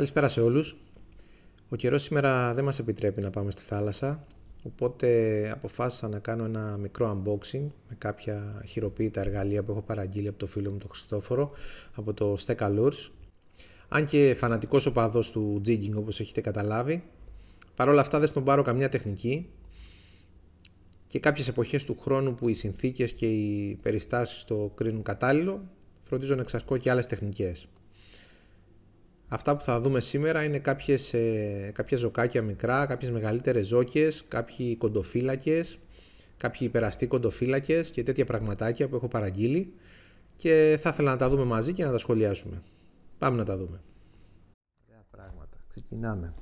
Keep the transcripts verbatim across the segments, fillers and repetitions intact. Καλησπέρα σε όλους. Ο καιρός σήμερα δεν μας επιτρέπει να πάμε στη θάλασσα, οπότε αποφάσισα να κάνω ένα μικρό unboxing με κάποια χειροποίητα εργαλεία που έχω παραγγείλει από το φίλο μου τον Χριστόφορο από το Steka Lures. Αν και φανατικός οπαδός του jigging, όπως έχετε καταλάβει, παρόλα αυτά δεν στον πάρω καμιά τεχνική και κάποιες εποχές του χρόνου που οι συνθήκες και οι περιστάσεις το κρίνουν κατάλληλο, φροντίζω να εξασκώ και άλλες τεχνικές. Αυτά που θα δούμε σήμερα είναι κάποιες, ε, κάποια ζωκάκια μικρά, κάποιες μεγαλύτερες ζόκες, κάποιοι κοντοφύλακες, κάποιοι υπεραστοί κοντοφύλακες και τέτοια πραγματάκια που έχω παραγγείλει και θα ήθελα να τα δούμε μαζί και να τα σχολιάσουμε. Πάμε να τα δούμε. Ωραία πράγματα. Ξεκινάμε.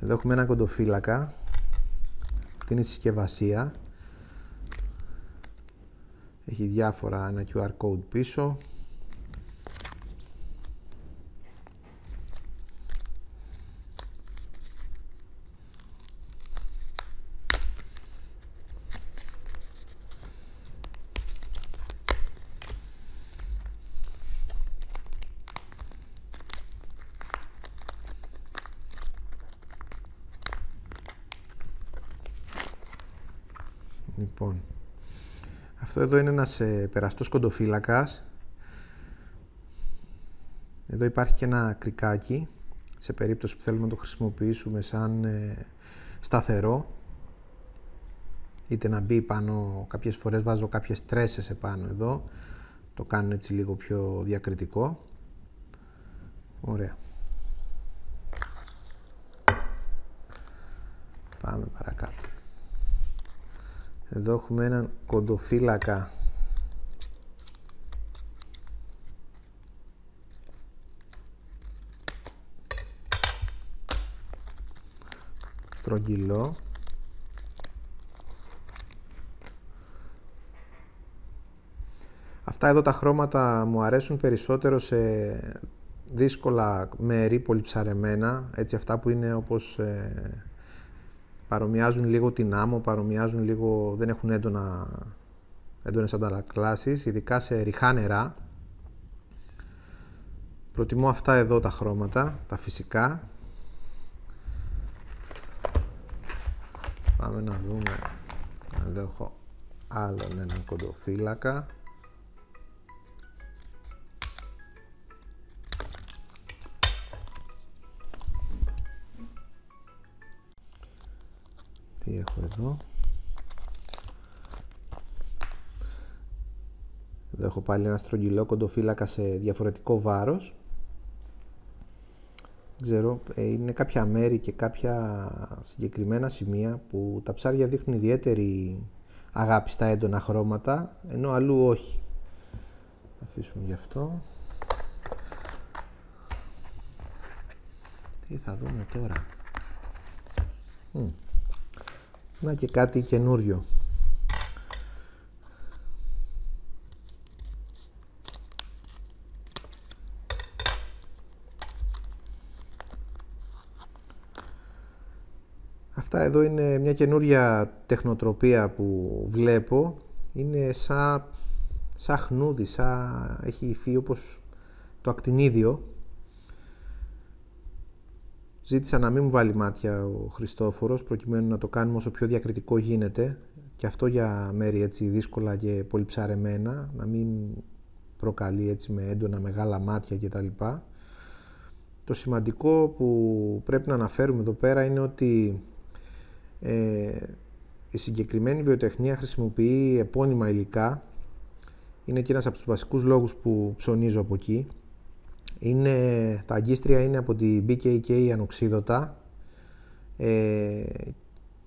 Εδώ έχουμε ένα κοντοφύλακα. Αυτή είναι η συσκευασία. Έχει διάφορα, ένα κιου αρ code πίσω. Λοιπόν, αυτό εδώ είναι ένας περαστός κοντοφύλακας. Εδώ υπάρχει και ένα κρικάκι, σε περίπτωση που θέλουμε να το χρησιμοποιήσουμε σαν ε, σταθερό. Είτε να μπει πάνω, κάποιες φορές βάζω κάποιες τρέσες επάνω εδώ. Το κάνω έτσι λίγο πιο διακριτικό. Ωραία. Πάμε παρακάτω. Εδώ έχουμε έναν κοντοφύλακα. Στρογγυλό. Αυτά εδώ τα χρώματα μου αρέσουν περισσότερο σε δύσκολα μέρη, πολυψαρεμένα, έτσι αυτά που είναι όπως... Ε, παρομοιάζουν λίγο την άμμο, παρομοιάζουν λίγο, δεν έχουν έντονα, έντονες αντανακλάσεις, ειδικά σε ριχά νερά. Προτιμώ αυτά εδώ τα χρώματα, τα φυσικά. Πάμε να δούμε, εδώ έχω άλλον έναν κοντοφύλακα. Έχω εδώ. Εδώ έχω πάλι ένα στρογγυλό κοντοφύλακα σε διαφορετικό βάρος. Ξέρω, είναι κάποια μέρη και κάποια συγκεκριμένα σημεία που τα ψάρια δείχνουν ιδιαίτερη αγάπη στα έντονα χρώματα, ενώ αλλού όχι. Θα αφήσουμε γι' αυτό. Τι θα δούμε τώρα. Να και κάτι καινούριο. Αυτά εδώ είναι μια καινούρια τεχνοτροπία που βλέπω. Είναι σαν σα χνούδι, σαν, έχει υφή όπως το ακτινίδιο. Ζήτησα να μην μου βάλει μάτια ο Χριστόφορος προκειμένου να το κάνουμε όσο πιο διακριτικό γίνεται και αυτό για μέρη έτσι δύσκολα και πολυψαρεμένα, να μην προκαλεί έτσι με έντονα μεγάλα μάτια κτλ. Το σημαντικό που πρέπει να αναφέρουμε εδώ πέρα είναι ότι ε, η συγκεκριμένη βιοτεχνία χρησιμοποιεί επώνυμα υλικά. Είναι και ένας από τους βασικούς λόγους που ψωνίζω από εκεί. Είναι, τα αγκίστρια είναι από τη μπι κέι κέι ανοξίδωτα. Ε,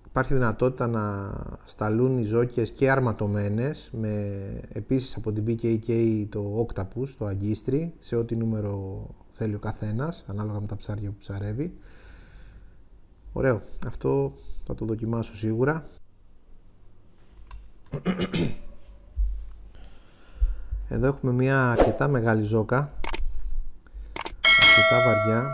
υπάρχει δυνατότητα να σταλούν οι ζώκες και αρματωμένες, με, επίσης από την μπι κέι κέι το Octopus, το αγκίστρι, σε ό,τι νούμερο θέλει ο καθένας, ανάλογα με τα ψάρια που ψαρεύει. Ωραίο, αυτό θα το δοκιμάσω σίγουρα. Εδώ έχουμε μια αρκετά μεγάλη ζώκα. Τα βαριά.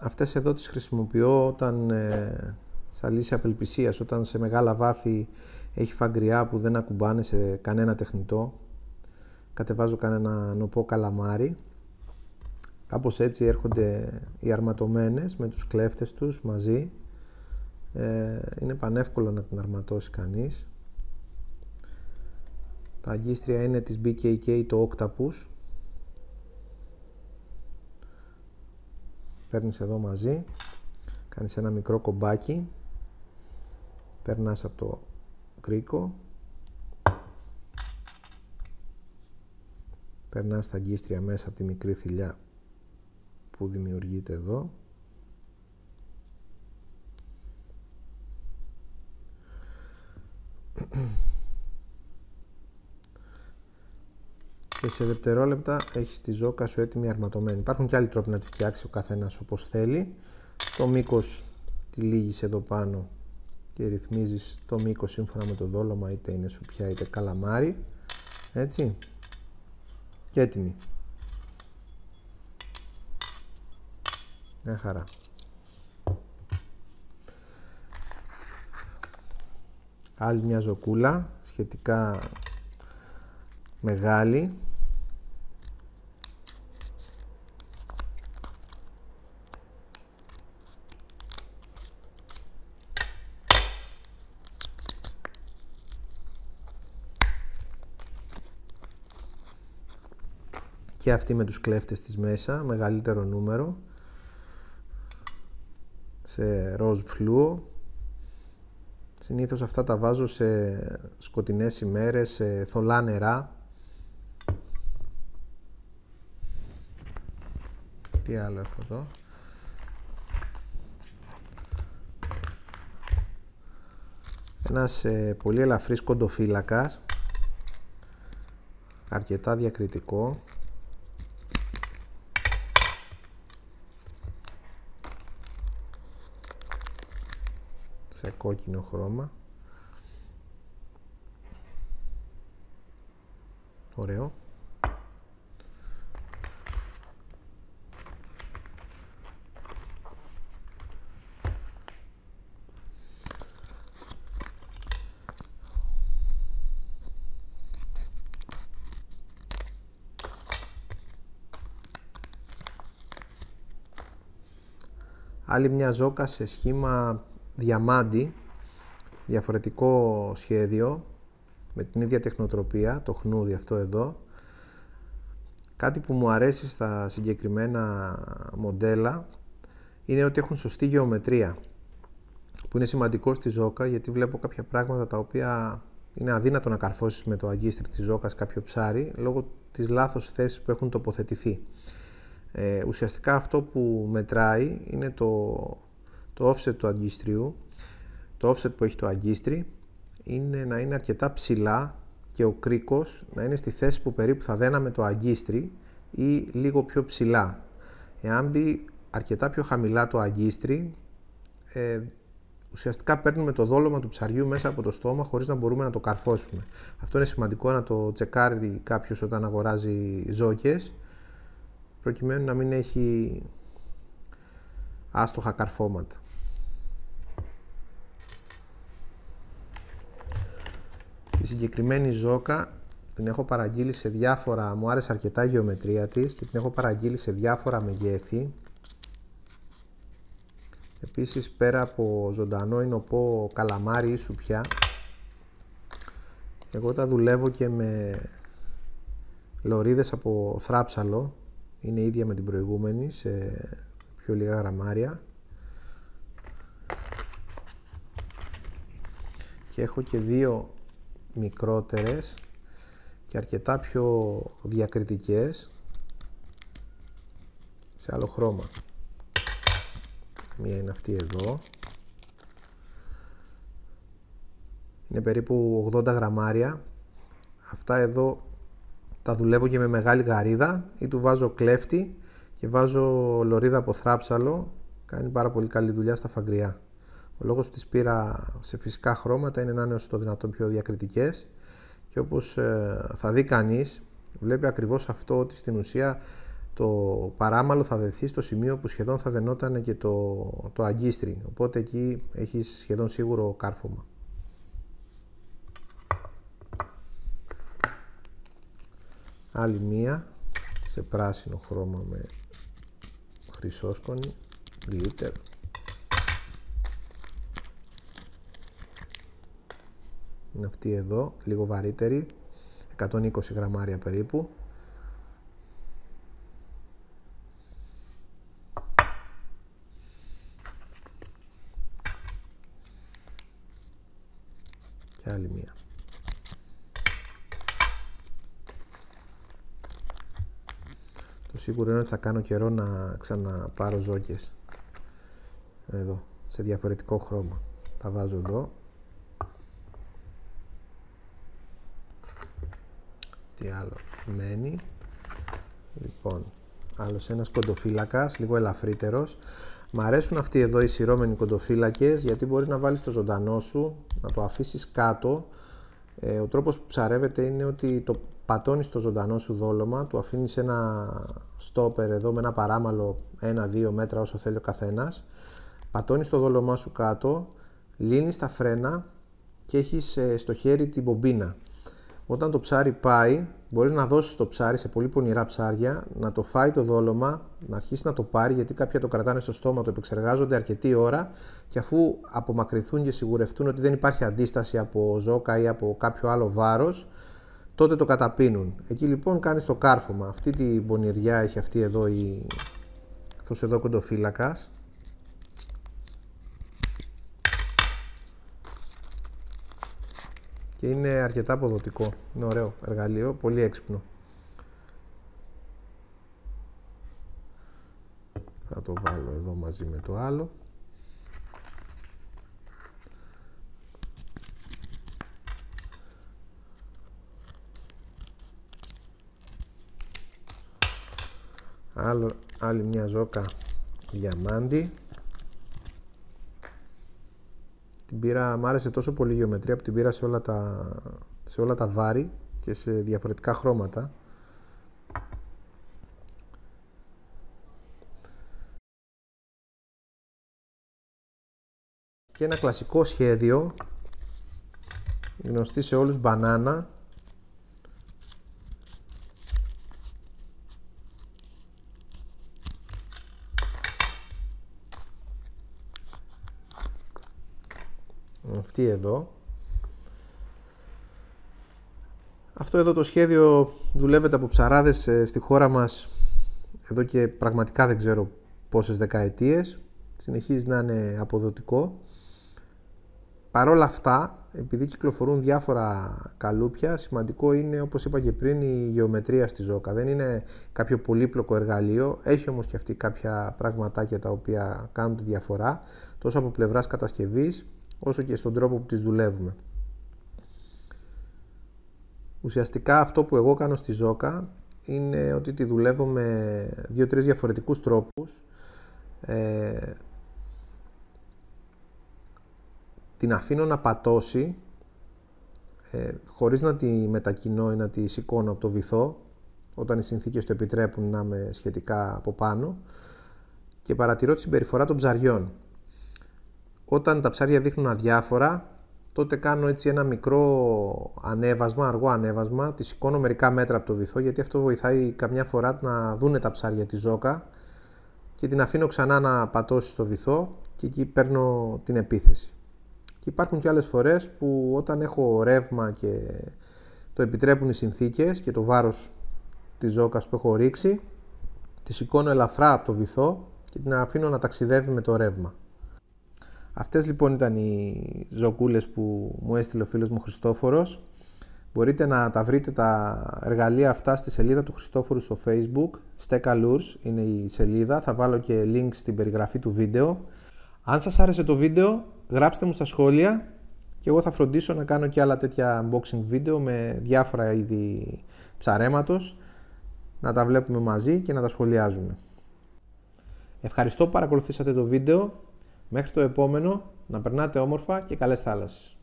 Αυτές εδώ τις χρησιμοποιώ όταν ε, σαν λύση απελπισίας, όταν σε μεγάλα βάθη έχει φαγκριά που δεν ακουμπάνε σε κανένα τεχνητό. Κατεβάζω κανένα νοπό καλαμάρι. Κάπως έτσι έρχονται οι αρματωμένες με τους κλέφτες τους μαζί. Ε, είναι πανεύκολο να την αρματώσει κανείς. Τα αγκίστρια είναι της μπι κέι κέι, το Octopus. Παίρνεις εδώ μαζί, κάνεις ένα μικρό κομπάκι, περνάς από το κρίκο, περνάς τα αγκίστρια μέσα από τη μικρή θηλιά που δημιουργείται εδώ. Και σε δευτερόλεπτα έχεις τη ζόκα σου έτοιμη αρματωμένη. Υπάρχουν και άλλοι τρόποι να τη φτιάξει ο καθένας όπως θέλει. Το μήκος τη λύγεις εδώ πάνω και ρυθμίζεις το μήκος σύμφωνα με το δόλωμα, είτε είναι σουπιά είτε καλαμάρι. Έτσι. Και έτοιμη. Μια χαρά. Άλλη μια ζωκούλα σχετικά μεγάλη. Και αυτή με τους κλέφτες της μέσα, μεγαλύτερο νούμερο, σε ροζ φλούο. Συνήθως αυτά τα βάζω σε σκοτεινές ημέρες, σε θολά νερά. Τι άλλο έχω εδώ. Ένας ε, πολύ ελαφρύς κοντοφύλακας, αρκετά διακριτικό. Σε κόκκινο χρώμα. Ωραίο. Άλλη μια ζόκα σε σχήμα διαμάντι, διαφορετικό σχέδιο, με την ίδια τεχνοτροπία, το χνούδι αυτό εδώ. Κάτι που μου αρέσει στα συγκεκριμένα μοντέλα είναι ότι έχουν σωστή γεωμετρία, που είναι σημαντικό στη ζόκα, γιατί βλέπω κάποια πράγματα τα οποία είναι αδύνατο να καρφώσεις με το αγκίστρι της ζόκας κάποιο ψάρι λόγω της λάθος θέσης που έχουν τοποθετηθεί. Ε, ουσιαστικά αυτό που μετράει είναι το το offset του αγκίστριου. Το offset που έχει το αγκίστρι είναι να είναι αρκετά ψηλά και ο κρίκος να είναι στη θέση που περίπου θα δέναμε το αγκίστρι ή λίγο πιο ψηλά. Εάν μπει αρκετά πιο χαμηλά το αγκίστρι, ε, ουσιαστικά παίρνουμε το δόλωμα του ψαριού μέσα από το στόμα χωρίς να μπορούμε να το καρφώσουμε. Αυτό είναι σημαντικό να το τσεκάρει κάποιος όταν αγοράζει ζόκες, προκειμένου να μην έχει άστοχα καρφώματα. Τη συγκεκριμένη ζόκα την έχω παραγγείλει σε διάφορα, μου άρεσε αρκετά η γεωμετρία της και την έχω παραγγείλει σε διάφορα μεγέθη. Επίσης, πέρα από ζωντανό ηνοπό, καλαμάρι ή σουπιά, εγώ τα δουλεύω και με λωρίδες από θράψαλο. Είναι ίδια με την προηγούμενη, σε πιο λίγα γραμμάρια. Και έχω και δύο μικρότερες και αρκετά πιο διακριτικές, σε άλλο χρώμα. Μία είναι αυτή εδώ. Είναι περίπου ογδόντα γραμμάρια. Αυτά εδώ τα δουλεύω και με μεγάλη γαρίδα ή του βάζω κλέφτη και βάζω λωρίδα από θράψαλο. Κάνει πάρα πολύ καλή δουλειά στα φαγκριά. Ο λόγος που τις πήρα σε φυσικά χρώματα είναι να είναι όσο το δυνατόν πιο διακριτικές, και όπως ε, θα δει κανείς, βλέπει ακριβώς αυτό, ότι στην ουσία το παράμαλο θα δεθεί στο σημείο που σχεδόν θα δενόταν και το, το αγκίστρι, οπότε εκεί έχεις σχεδόν σίγουρο κάρφωμα. Άλλη μία σε πράσινο χρώμα με χρυσόσκονη, glitter. Είναι αυτή εδώ, λίγο βαρύτερη, εκατόν είκοσι γραμμάρια περίπου. Και άλλη μία. Το σίγουρο είναι ότι θα κάνω καιρό να ξαναπάρω ζώκες. Εδώ, σε διαφορετικό χρώμα. Τα βάζω εδώ. Τι άλλο μένει. Λοιπόν, άλλος ένας κοντοφύλακας, λίγο ελαφρύτερος. Μ' αρέσουν αυτοί εδώ οι σειρώμενοι κοντοφύλακες, γιατί μπορεί να βάλεις το ζωντανό σου, να το αφήσεις κάτω. Ε, ο τρόπος που ψαρεύεται είναι ότι το πατώνεις το ζωντανό σου δόλωμα, του αφήνεις ένα στόπερ εδώ με ένα παράμαλο ένα με δύο μέτρα όσο θέλει ο καθένας. Πατώνεις το δόλωμά σου κάτω, λύνεις τα φρένα και έχεις στο χέρι την μπομπίνα. Όταν το ψάρι πάει, μπορείς να δώσεις το ψάρι σε πολύ πονηρά ψάρια, να το φάει το δόλωμα, να αρχίσει να το πάρει, γιατί κάποια το κρατάνε στο στόμα, το επεξεργάζονται αρκετή ώρα και αφού απομακρυνθούν και σιγουρευτούν ότι δεν υπάρχει αντίσταση από ζώκα ή από κάποιο άλλο βάρος, τότε το καταπίνουν. Εκεί λοιπόν κάνεις το κάρφωμα. Αυτή την πονηριά έχει αυτή εδώ η... αυτός εδώ κοντοφύλακας. Και είναι αρκετά αποδοτικό. Είναι ωραίο εργαλείο, πολύ έξυπνο. Θα το βάλω εδώ μαζί με το άλλο. Άλλο, άλλη μια ζόκα διαμάντη. Την πήρα, μ' άρεσε τόσο πολύ η γεωμετρία που την πήρα σε όλα τα, σε όλα τα βάρη και σε διαφορετικά χρώματα. Και ένα κλασικό σχέδιο, γνωστή σε όλους μπανάνα. Αυτή εδώ. Αυτό εδώ το σχέδιο δουλεύεται από ψαράδες στη χώρα μας εδώ και πραγματικά δεν ξέρω πόσες δεκαετίες. Συνεχίζει να είναι αποδοτικό. Παρόλα αυτά, επειδή κυκλοφορούν διάφορα καλούπια, σημαντικό είναι, όπως είπα και πριν, η γεωμετρία στη ζώκα. Δεν είναι κάποιο πολύπλοκο εργαλείο, έχει όμως και αυτή κάποια πραγματάκια τα οποία κάνουν τη διαφορά, τόσο από πλευράς κατασκευής όσο και στον τρόπο που τις δουλεύουμε. Ουσιαστικά αυτό που εγώ κάνω στη ζώκα είναι ότι τη δουλεύω με δύο-τρεις διαφορετικούς τρόπους. Ε, την αφήνω να πατώσει ε, χωρίς να τη μετακινώ ή να τη σηκώνω από το βυθό, όταν οι συνθήκες το επιτρέπουν να είμαι σχετικά από πάνω, και παρατηρώ τη συμπεριφορά των ψαριών. Όταν τα ψάρια δείχνουν αδιάφορα, τότε κάνω έτσι ένα μικρό ανέβασμα, αργό ανέβασμα, τη σηκώνω μερικά μέτρα από το βυθό, γιατί αυτό βοηθάει καμιά φορά να δούνε τα ψάρια τη ζώκα, και την αφήνω ξανά να πατώσει στο βυθό και εκεί παίρνω την επίθεση. Και υπάρχουν και άλλες φορές που όταν έχω ρεύμα και το επιτρέπουν οι συνθήκες και το βάρος της ζώκας που έχω ρίξει, τη σηκώνω ελαφρά από το βυθό και την αφήνω να ταξιδεύει με το ρεύμα. Αυτές λοιπόν ήταν οι ζωκούλες που μου έστειλε ο φίλος μου Χριστόφορος. Μπορείτε να τα βρείτε τα εργαλεία αυτά στη σελίδα του Χριστόφορου στο Facebook. Steka Lures είναι η σελίδα. Θα βάλω και link στην περιγραφή του βίντεο. Αν σας άρεσε το βίντεο, γράψτε μου στα σχόλια και εγώ θα φροντίσω να κάνω και άλλα τέτοια unboxing βίντεο με διάφορα είδη ψαρέματος. Να τα βλέπουμε μαζί και να τα σχολιάζουμε. Ευχαριστώ που παρακολουθήσατε το βίντεο. Μέχρι το επόμενο, να περνάτε όμορφα και καλές θάλασσες.